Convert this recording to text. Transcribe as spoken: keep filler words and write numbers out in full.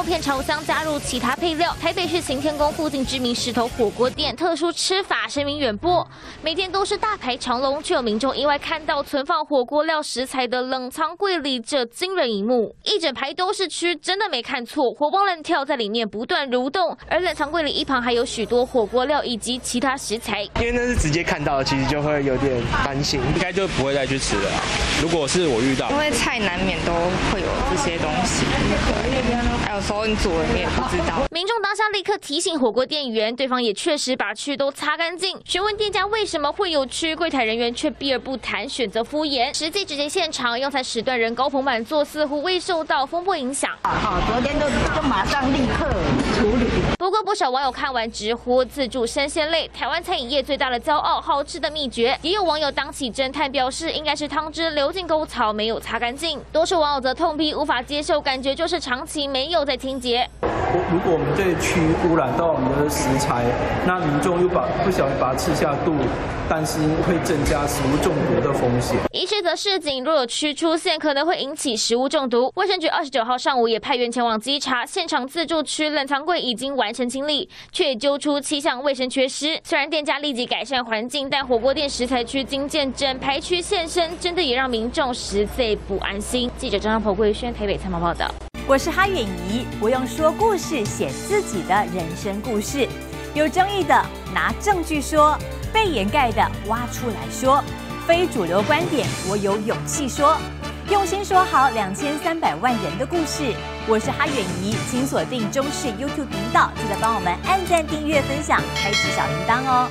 肉片炒香加入其他配料。台北市行天宫附近知名石头火锅店特殊吃法声名远播，每天都是大排长龙，却有民众意外看到存放火锅料食材的冷藏柜里这惊人一幕，一整排都是蛆，真的没看错，活蹦乱跳在里面不断蠕动，而冷藏柜里一旁还有许多火锅料以及其他食材。因为那是直接看到的，其实就会有点担心，应该就不会再去吃了。如果是我遇到，因为菜难免都会有这些东西。 还有时候你煮了你也不知道。民众当下立刻提醒火锅店员，对方也确实把蛆都擦干净。询问店家为什么会有蛆，柜台人员却避而不谈，选择敷衍。实际直接现场用餐时段人高朋满座，似乎未受到风波影响。好，昨天都就马上立刻处理。不过不少网友看完直呼自助生鲜类，台湾餐饮业最大的骄傲，好吃的秘诀。也有网友当起侦探，表示应该是汤汁流进沟槽没有擦干净。多数网友则痛批无法接受，感觉就是长期没有在清洁。如果我们这区污染到我们的食材，那民众又把不小心把它吃下肚，但是会增加食物中毒的风险。医师则示警，若有蛆出现，可能会引起食物中毒。卫生局二十九号上午也派员前往稽查，现场自助区冷藏柜已经完成清理，却也揪出七项卫生缺失。虽然店家立即改善环境，但火锅店食材区经见整排区现身，真的也让民众实在不安心。记者张张、彭桂轩台北采访报道。 我是哈远怡，我用说故事写自己的人生故事，有争议的拿证据说，被掩盖的挖出来说，非主流观点我有勇气说，用心说好两千三百万人的故事。我是哈远怡，请锁定中视 YouTube 频道，记得帮我们按赞、订阅、分享，开启小铃铛哦。